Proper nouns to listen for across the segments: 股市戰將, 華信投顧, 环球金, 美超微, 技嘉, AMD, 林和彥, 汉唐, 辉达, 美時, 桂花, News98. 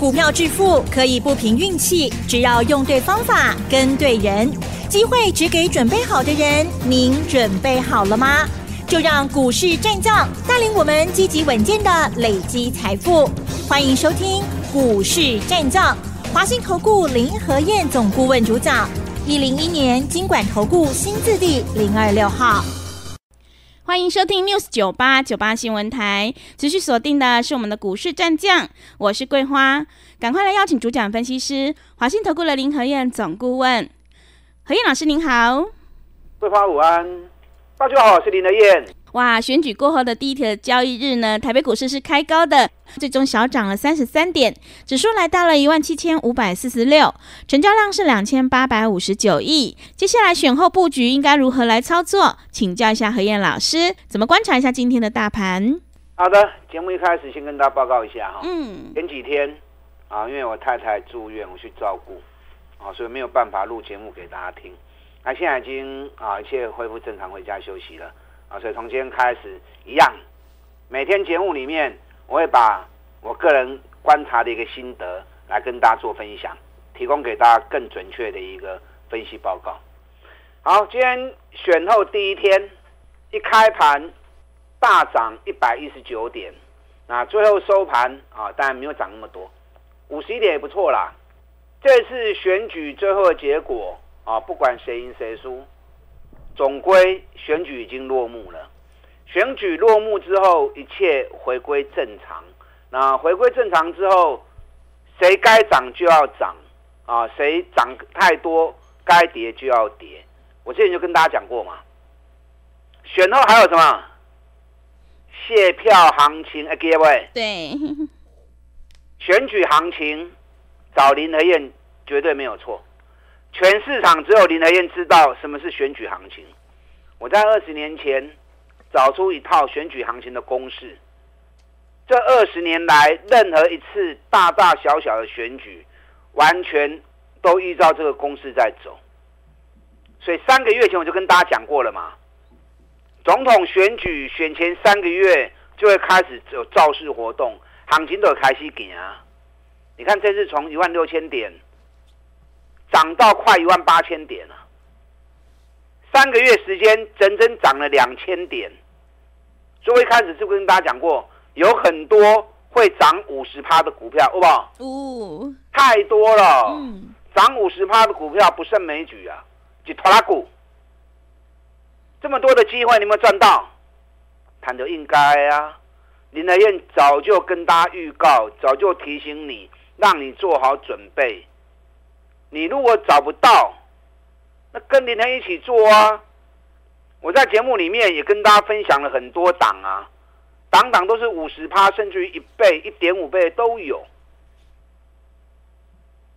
股票致富可以不凭运气，只要用对方法，跟对人，机会只给准备好的人。您准备好了吗？就让股市战将带领我们积极稳健的累积财富。欢迎收听股市战将，华信投顾林和彥总顾问主讲，101年金管投顾新字第026号。欢迎收听 News98 新闻台，持续锁定的是我们的股市战将，我是桂花，赶快来邀请主讲分析师华信投顾的林和彥总顾问。和彥老师您好。桂花午安，大家好，我是林和彥。哇，选举过后的第一天的交易日呢，台北股市是开高的，最终小涨了33点，指数来到了17546，成交量是2859亿。接下来选后布局应该如何来操作？请教一下和彥老师，怎么观察一下今天的大盘？好的，节目一开始先跟大家报告一下哈，前几天啊，因为我太太住院，我去照顾啊，所以没有办法录节目给大家听。那现在已经啊，一切恢复正常，回家休息了啊，所以从今天开始一样，每天节目里面，我会把我个人观察的一个心得来跟大家做分享，提供给大家更准确的一个分析报告。好，今天选后第一天，一开盘大涨119点，那最后收盘啊，当然没有涨那么多，51点也不错啦。这次选举最后的结果啊，不管谁赢谁输，总归选举已经落幕了。选举落幕之后，一切回归正常。那回归正常之后，谁该涨就要涨啊，谁涨太多该跌就要跌。我之前就跟大家讲过嘛，选后还有什么卸票行情？哎，各位，对，选举行情找林和彥绝对没有错。全市场只有林和彥知道什么是选举行情。我在20年前。找出一套选举行情的公式，这20年来任何一次大大小小的选举，完全都依照这个公式在走。所以3个月前我就跟大家讲过了嘛，总统选举选前3个月就会开始有造势活动，行情都有开始行啊。你看这次从16000点涨到快18000点了，3个月时间整整涨了2000点。所以我一开始是不是跟大家讲过，有很多会涨 50% 的股票，好不好？太多了，涨 50% 的股票不胜枚举啊，一拖拉股。这么多的机会，你有没有赚到？谈得应该啊，林和彥早就跟大家预告，早就提醒你，让你做好准备。你如果找不到，那跟林和彥一起做啊！我在节目里面也跟大家分享了很多档啊，档档都是 50% 甚至于1倍、 1.5 倍都有。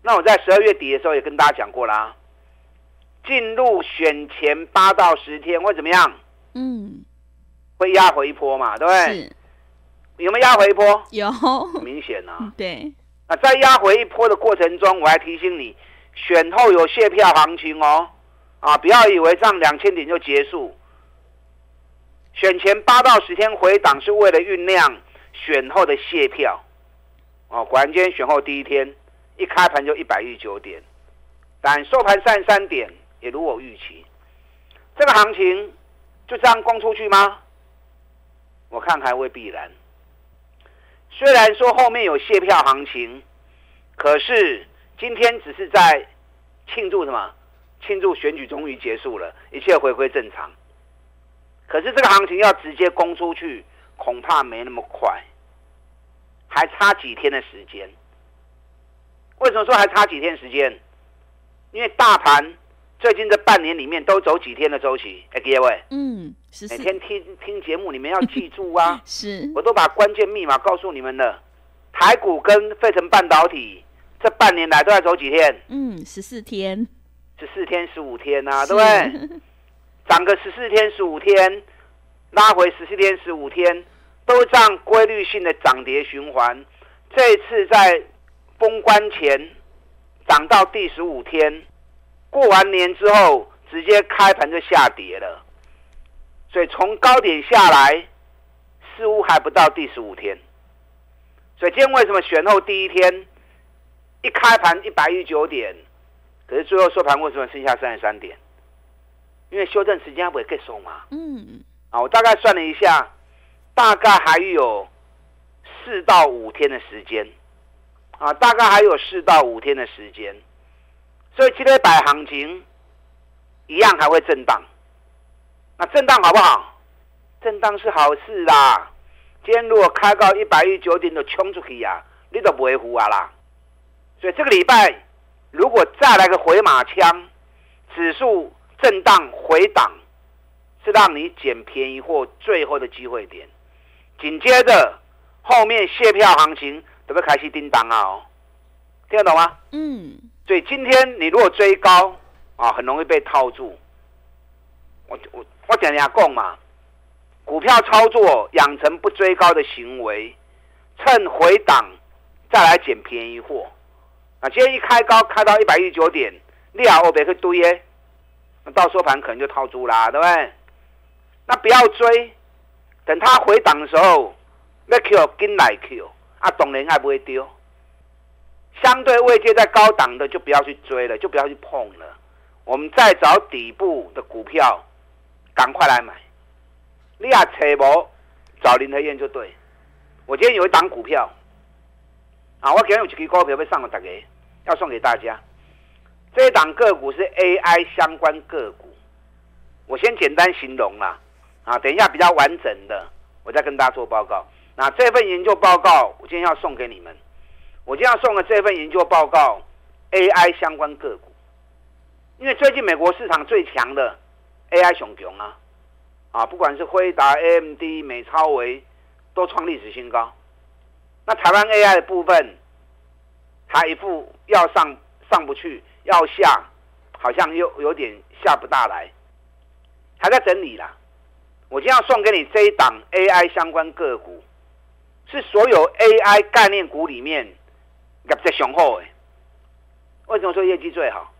那我在12月底的时候也跟大家讲过啦、啊，进入选前8到10天会怎么样？会压回一波嘛，对不对？有没有压回一波？有，明显啊。对。那在压回一波的过程中，我还提醒你，选后有卸票行情哦。啊，不要以为上2000点就结束。选前8到10天回档是为了酝酿选后的卸票。哦，果然今天选后第一天，一开盘就119点，但收盘33点，也如我预期。这个行情就这样攻出去吗？我看还未必然。虽然说后面有卸票行情，可是今天只是在庆祝什么？庆祝选举终于结束了，一切回归正常。可是这个行情要直接攻出去，恐怕没那么快，还差几天的时间。为什么说还差几天时间？因为大盘最近这半年里面都走几天的周期？哎，各位，每天听节目，你们要记住啊！是，我都把关键密码告诉你们了。台股跟费城半导体这半年来都在走几天？14天。14天、15天啊，对不对？涨个14天、15天，拉回14天、15天，都这样规律性的涨跌循环。这一次在封关前涨到第15天，过完年之后直接开盘就下跌了。所以从高点下来，似乎还不到第15天。所以今天为什么选后第一天一开盘119点，可是最后收盘为什么剩下33点？因为修正时间还不会结束嘛。嗯。啊，我大概算了一下，大概还有4到5天的时间。啊，大概还有4到5天的时间。所以今天摆行情一样还会震荡。那震荡好不好？震荡是好事啦。今天如果开到119点就冲出去呀，你都不会糊啊啦。所以这个礼拜如果再来个回马枪，指数震荡回档，是让你捡便宜货最后的机会点。紧接着后面卸票行情都会开始叮当啊哦，听得懂吗？嗯。所以今天你如果追高啊，很容易被套住。我讲人家讲嘛，股票操作养成不追高的行为，趁回档再来捡便宜货。那今天一开高开到119点，你啊，我别去堆耶，那到收盘可能就套住啦，对不对？那不要追，等它回档的时候，要 Q 跟来 Q 啊，当然爱不会丢。相对位阶在高档的就不要去追了，就不要去碰了。我们再找底部的股票，赶快来买。你也找无，找林和燕就对。我今天有一档股票，啊，我今天有一支股票要送给大家，要送给大家。这一档个股是 AI 相关个股，我先简单形容啦，啊，等一下比较完整的，我再跟大家做报告。那这份研究报告，我今天要送给你们。我今天要送的这份研究报告 ，AI 相关个股，因为最近美国市场最强的 AI 熊熊啊，啊，不管是辉达、AMD、美超微，都创历史新高。那台湾 AI 的部分，还一副要上不去，要下，好像又有点下不大来，还在整理啦。我今天要送给你这一档 AI 相关个股，是所有 AI 概念股里面。业绩雄厚哎，为什么说业绩最好？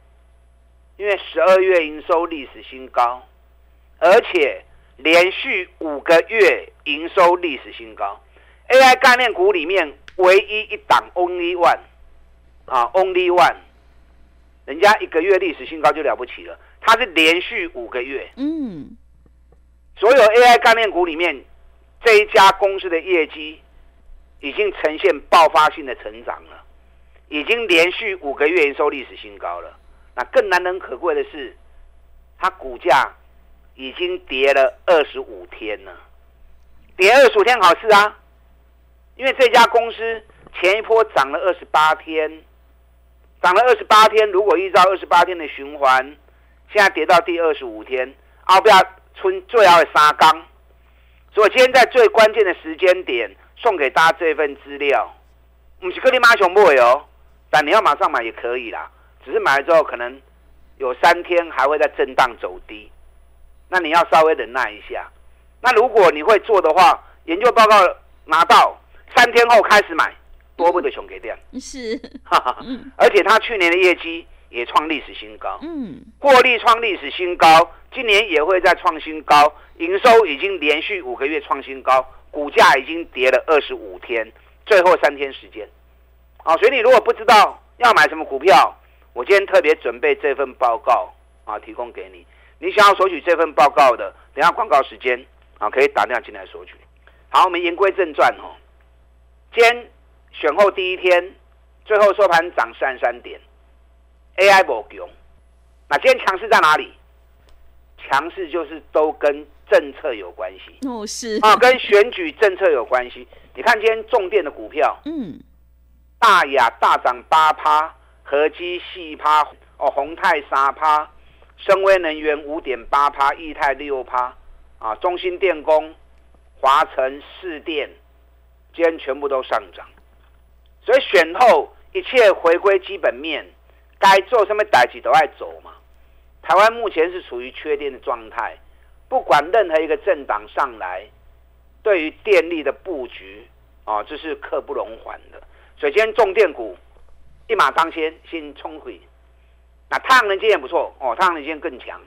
因为12月营收历史新高，而且连续5个月营收历史新高。AI 概念股里面唯一一档 Only One 啊 ，Only One， 人家1个月历史新高就了不起了，它是连续5个月。嗯，所有 AI 概念股里面，这一家公司的业绩已经呈现爆发性的成长了。已经连续5个月营收历史新高了。那更难能可贵的是，它股价已经跌了25天了。跌25天好事啊，因为这家公司前一波涨了28天，涨了28天，如果依照28天的循环，现在跌到第25天，后边剩最后的3天，所以今天在最关键的时间点送给大家这份资料。不是跟你马上买哦，但你要马上买也可以啦，只是买了之后可能有3天还会在震荡走低，那你要稍微忍耐一下。那如果你会做的话，研究报告拿到3天后开始买，多不得熊给掉是而且他去年的业绩也创历史新高，获利创历史新高，今年也会再创新高，营收已经连续5个月创新高，股价已经跌了25天，最后3天时间，啊，所以你如果不知道要买什么股票，我今天特别准备这份报告啊，提供给你。你想要索取这份报告的，等一下广告时间啊，可以打电话进来索取。好，我们言归正传哦，今天选后第一天，最后收盘涨33点 ，AI 不强。那今天强势在哪里？强势就是都跟政策有关系哦，是啊，跟选举政策有关系。你看今天重电的股票，大亚大涨8%，合基4%，哦，宏泰3%，深威能源5.8%，益泰6%，啊，中兴电工、华城、士电，今天全部都上涨。所以选后一切回归基本面，该做什么代志都爱走嘛。台湾目前是处于缺电的状态。不管任何一个政党上来，对于电力的布局啊，这是刻不容缓的。所以今天重电股一马当先，先冲回。那太阳能今天也不错哦，太阳能今天更强，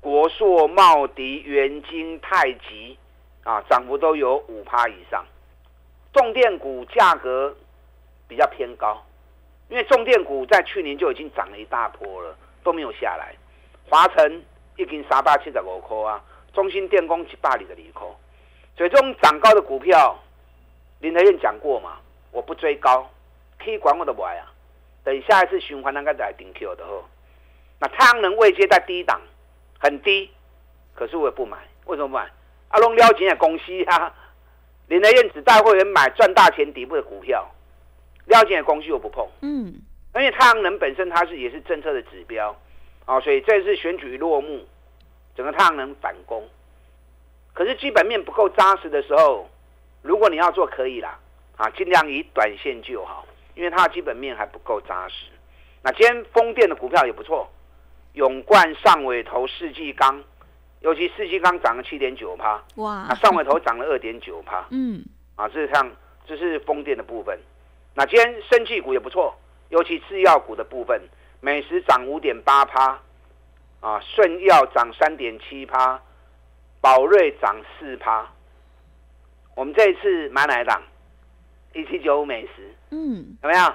国硕、茂迪、元晶、太极啊，涨幅都有5%以上。重电股价格比较偏高，因为重电股在去年就已经涨了一大波了，都没有下来。华城已经375块啊，中兴电工122块，所以这种涨高的股票，林和彥讲过嘛，我不追高，可以管我的不爱啊，等下一次循环那个再顶 Q 的哦。那太阳能位阶在低档，很低，可是我也不买，为什么不买？阿龙撩钱的公司啊，林和彥只带会员买赚大钱底部的股票。了解的工具我不碰，因为太阳能本身它也是政策的指标，啊，所以这次选举落幕，整个太阳能反攻，可是基本面不够扎实的时候，如果你要做可以啦，啊，尽量以短线就好，因为它的基本面还不够扎实。那今天风电的股票也不错，永冠、上尾头、世纪钢，尤其世纪钢涨了 7.9%， 哇，上尾头涨了 2.9%， 啊，这是风电的部分。那今天生技股也不错，尤其制药股的部分，美食涨 5.8%， 啊，顺药涨 3.7%， 宝瑞涨 4%。我们这一次买哪一档？1795美食，怎么样？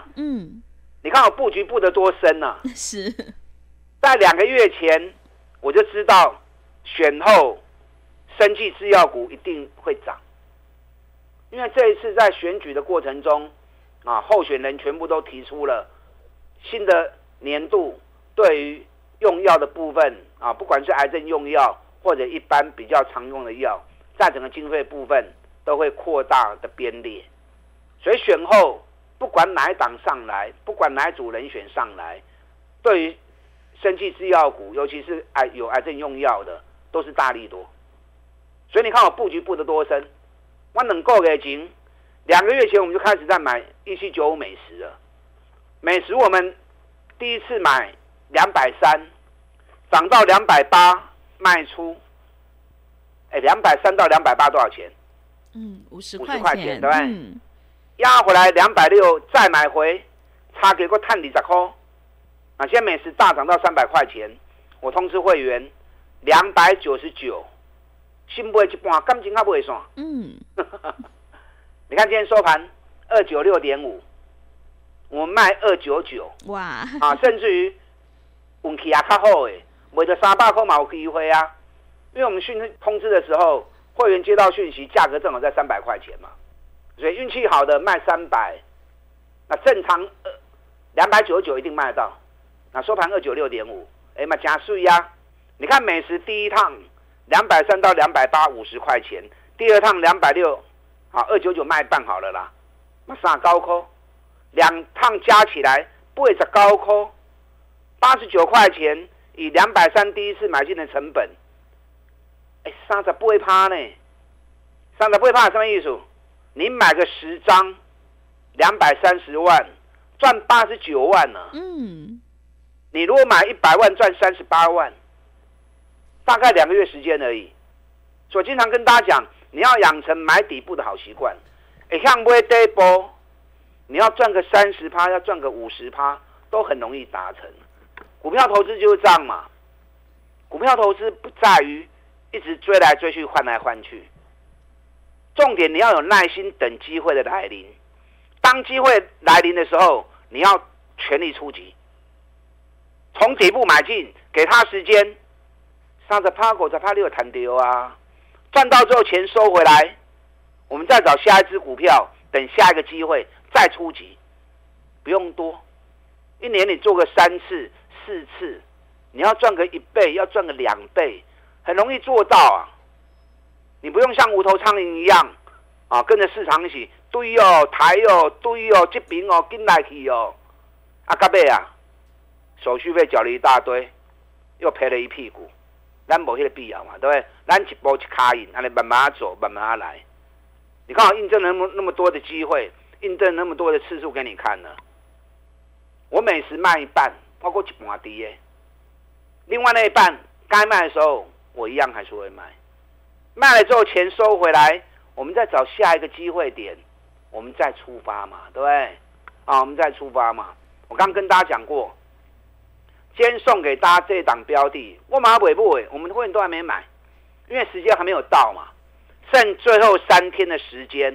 你看我布局布得多深啊，是在2个月前我就知道选后生技制药股一定会涨，因为这一次在选举的过程中啊，候选人全部都提出了新的年度对于用药的部分啊，不管是癌症用药或者一般比较常用的药，在整个经费部分都会扩大的编列。所以选后不管哪一党上来，不管哪一组人选上来，对于生技制药股，尤其是有癌症用药的，都是大利多。所以你看我布局布得多深，我2个月前。2个月前我们就开始在买1795美食了，美食我们第一次买230，涨到280卖出，230到280多少钱？50块钱，对不对？压回来260再买回，差给个探20块。那现在美食大涨到300块钱，我通知会员299，心不一半，感情还不会算。你看今天收盘 296.5， 我们卖299，哇啊，甚至于运气也较好诶，卖到300块嘛有机会啊，因为我们讯通知的时候，会员接到讯息，价格正好在300块钱嘛，所以运气好的卖300，那正常299一定卖得到，那收盘 296.5， 哎嘛加税啊，你看美食第一趟230到280 50块钱，第二趟260。好，299卖半好了啦，3高科，2趟加起来80高科，89块钱，以230第一次买进的成本，38%呢，38%什么意思？你买个10张，230万，赚89万呢。你如果买100万，赚38万，大概2个月时间而已。所以经常跟大家讲，你要养成买底部的好习惯，像买底部，你要赚个 30%， 要赚个 50%， 都很容易达成。股票投资就是这样嘛，股票投资不在于一直追来追去，换来换去，重点你要有耐心等机会的来临，当机会来临的时候，你要全力出击，从底部买进，给他时间，30%、50%你有赚到啊，赚到之后钱收回来，我们再找下一支股票，等下一个机会再出击，不用多，一年你做个3次4次，你要赚个1倍，要赚个2倍，很容易做到啊！你不用像无头苍蝇一样啊，跟着市场一起对哦，抬哦，对哦，这边哦，进来去哦，啊，到尾啊，手续费缴了一大堆，又赔了一屁股。咱没那个必要嘛，对不对？咱一步一脚印，这样慢慢走，慢慢来。你看我印证了那么多的机会，印证那么多的次数给你看了。我美食卖一半，包括一半低耶。另外那一半该卖的时候，我一样还是会卖。卖了之后钱收回来，我们再找下一个机会点，我们再出发嘛，对不对？啊，我们再出发嘛。我刚跟大家讲过。今天送给大家这档标的，我马尾不尾，我们会员都还没买，因为时间还没有到嘛，剩最后3天的时间。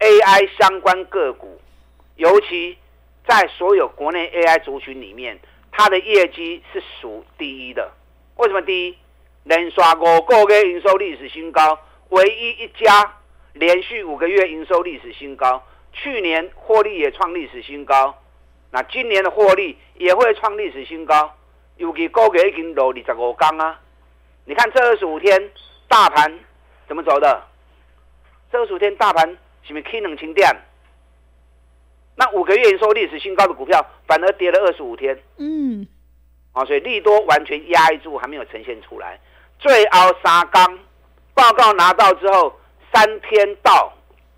AI 相关个股，尤其在所有国内 AI 族群里面，它的业绩是属第一的。为什么第一？连续5个月营收历史新高，唯一一家连续5个月营收历史新高。去年获利也创历史新高，那今年的获利也会创历史新高。尤其5月已经落25天啊！你看这25天大盘怎么走的？这25天大盘是不是起2000点？那5个月营收历史新高的股票反而跌了25天。嗯。啊，所以利多完全压抑住，还没有呈现出来。最后3天报告拿到之后，3天到，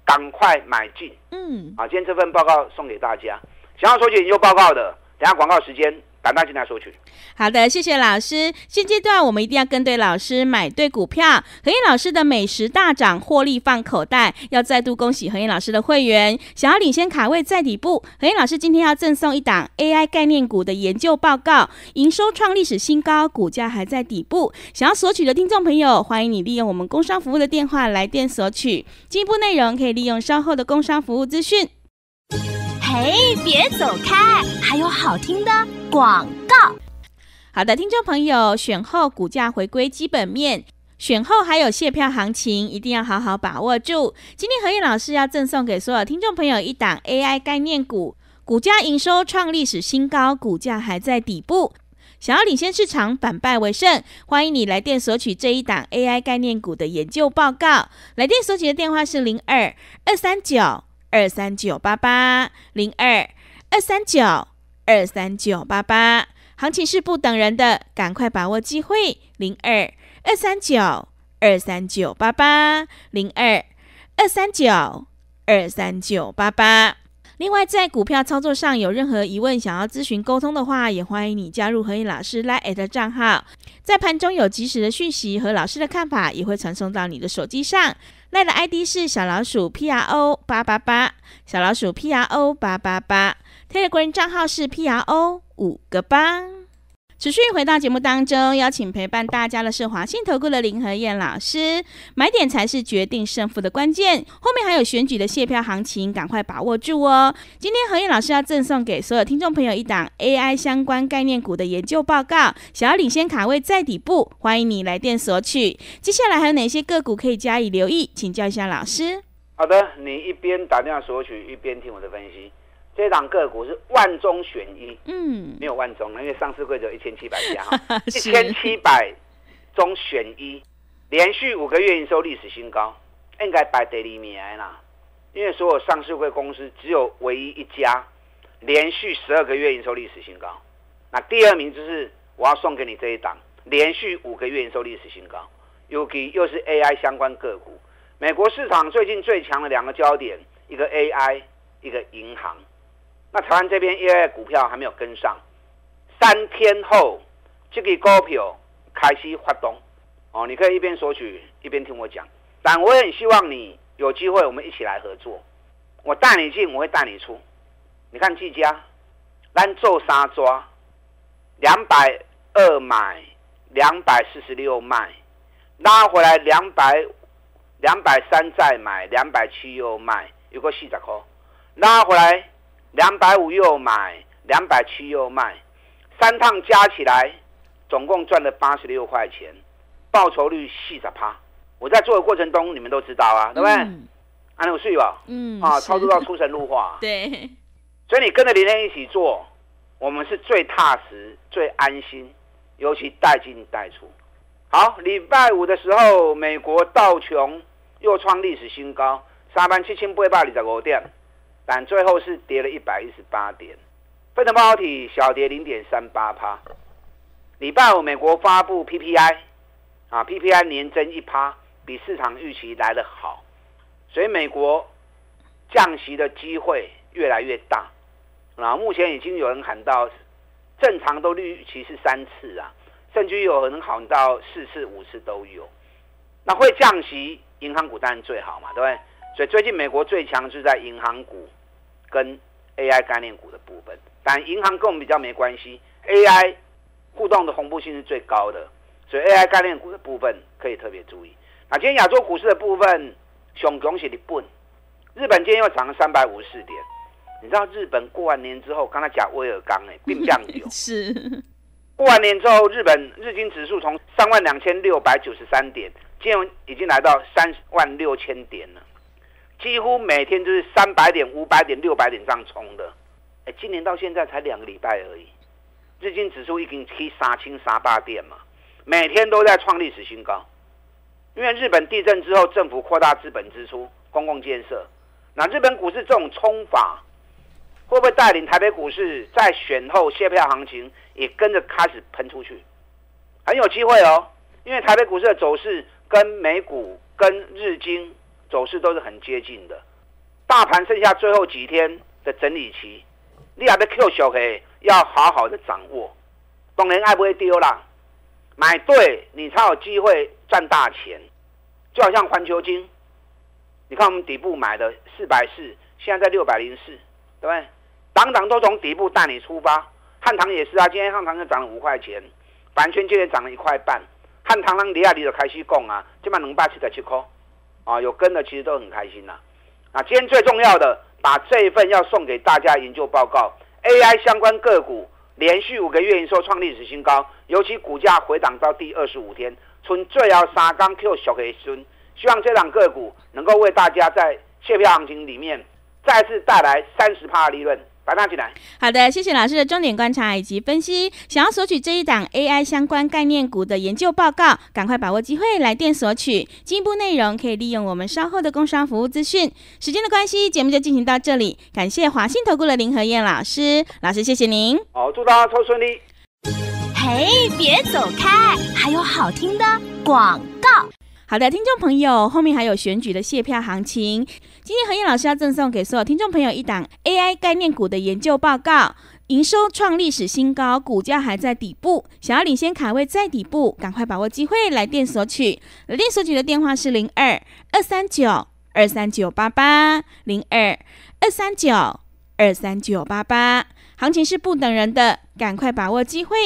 赶快买进。嗯。啊，今天这份报告送给大家。想要索取研究报告的，等下广告时间。赶快进来索取。好的，谢谢老师。现阶段我们一定要跟对老师，买对股票。何晏老师的美食大涨，获利放口袋。要再度恭喜何晏老师的会员，想要领先卡位在底部，何晏老师今天要赠送一档 AI 概念股的研究报告，营收创历史新高，股价还在底部。想要索取的听众朋友，欢迎你利用我们工商服务的电话来电索取。进一步内容可以利用稍后的工商服务资讯。嘿，别走开，还有好听的广告。好的，听众朋友，选后股价回归基本面，选后还有卸票行情，一定要好好把握住。今天何晏老师要赠送给所有听众朋友一档 AI 概念股，股价营收创历史新高，股价还在底部。想要领先市场，反败为胜，欢迎你来电索取这一档 AI 概念股的研究报告。来电索取的电话是02-239-23988 02-239-23988，行情是不等人的，赶快把握机会。02-239-23988 02-239-23988。另外，在股票操作上有任何疑问想要咨询沟通的话，也欢迎你加入何晏老师 LINE@ 账号，在盘中有及时的讯息和老师的看法，也会传送到你的手机上。LINE 的 ID 是PRO888，PRO888。Telegram 账号是 PRO588。持续回到节目当中，邀请陪伴大家的是华信投顾的林何晏老师。买点才是决定胜负的关键，后面还有选举的卸票行情，赶快把握住哦。今天何晏老师要赠送给所有听众朋友一档 AI 相关概念股的研究报告，想要领先卡位在底部，欢迎你来电索取。接下来还有哪些个股可以加以留意，请教一下老师。好的，你一边打电话索取，一边听我的分析。这档个股是万中选一，没有万中，因为上市柜只有1700家哈，1700中选一，连续5个月营收历史新高，应该排第2名啦。因为所有上市柜公司只有唯一一家连续12个月营收历史新高，那第2名就是我要送给你这一档，连续5个月营收历史新高，尤其又是 AI 相关个股。美国市场最近最强的2个焦点，一个 AI， 一个银行。那台湾这边 AI 股票还没有跟上，3天后这个股票开始发动哦。你可以一边索取一边听我讲，但我也很希望你有机会，我们一起来合作。我带你进，我会带你出。你看技嘉，咱做3抓，220买，246卖，拉回来203再买，207又卖，有个40块，拉回来。250又买，270又卖，3趟加起来，总共赚了86块钱，报酬率40%。我在做的过程中，你们都知道啊，对不对？安有睡吧？啊，操作到出神入化。对，所以你跟着林天一起做，我们是最踏实、最安心，尤其带进带出。好，礼拜五的时候，美国道琼又创历史新高，37,825点。但最后是跌了118点，费城半导体小跌 0.38%。礼拜五美国发布 PPI， 啊 PPI 年增 1%， 比市场预期来得好，所以美国降息的机会越来越大。啊，目前已经有人喊到，正常都预期是3次啊，甚至有人喊到4次、5次都有。那会降息，银行股当然最好嘛，对不对？所以最近美国最强是在银行股跟 AI 概念股的部分，但银行跟我们比较没关系， AI 互动的同步性是最高的，所以 AI 概念股的部分可以特别注意。那今天亚洲股市的部分，熊熊是日本，日本今天又涨了354点，你知道日本过完年之后，刚才讲威尔刚并降流是。过完年之后，日本日经指数从32693点，今天已经来到36000点了，几乎每天就是300点、500点、600点这样冲的。哎，今年到现在才2个礼拜而已，日经指数已经去3308点嘛，每天都在创历史新高。因为日本地震之后，政府扩大资本支出、公共建设，那日本股市这种冲法，会不会带领台北股市在选后卸票行情也跟着开始喷出去？很有机会哦，因为台北股市的走势跟美股、跟日经走势都是很接近的。大盘剩下最后几天的整理期，你还要 Q 小黑，要好好的掌握。当然爱不会丢啦，买对你才有机会赚大钱。就好像环球金，你看我们底部买的440，现在在604，对不对？党党都从底部带你出发，汉唐也是啊，今天汉唐就涨了5块钱，板全今天涨了1块半，汉唐让李亚里的开始供啊，今晚277块，啊，有跟的其实都很开心呐、啊。啊，今天最重要的，把这一份要送给大家研究报告 ，AI 相关个股连续5个月营收创历史新高，尤其股价回档到第25天，从最后3天 Q 小黑孙，希望这档个股能够为大家在卸票行情里面再次带来30%的利润。好的，谢谢老师的重点观察以及分析。想要索取这一档 AI 相关概念股的研究报告，赶快把握机会来电索取。进一步内容可以利用我们稍后的工商服务资讯。时间的关系，节目就进行到这里。感谢华信投顾的林和彥老师，老师谢谢您。好，祝大家抽顺利。嘿，别走开，还有好听的广告。好的，听众朋友，后面还有选举的卸票行情。今天和彥老师要赠送给所有听众朋友一档 AI 概念股的研究报告，营收创历史新高，股价还在底部，想要领先卡位在底部，赶快把握机会来电索取。来电索取的电话是02-239-23988 02-239-23988，行情是不等人的，赶快把握机会。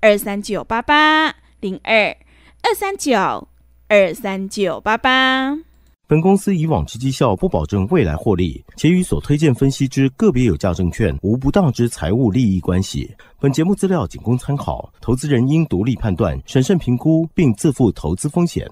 02-239-23988 02-239-23988。本公司以往之绩效不保证未来获利，且与所推荐分析之个别有价证券无不当之财务利益关系。本节目资料仅供参考，投资人应独立判断、审慎评估，并自负投资风险。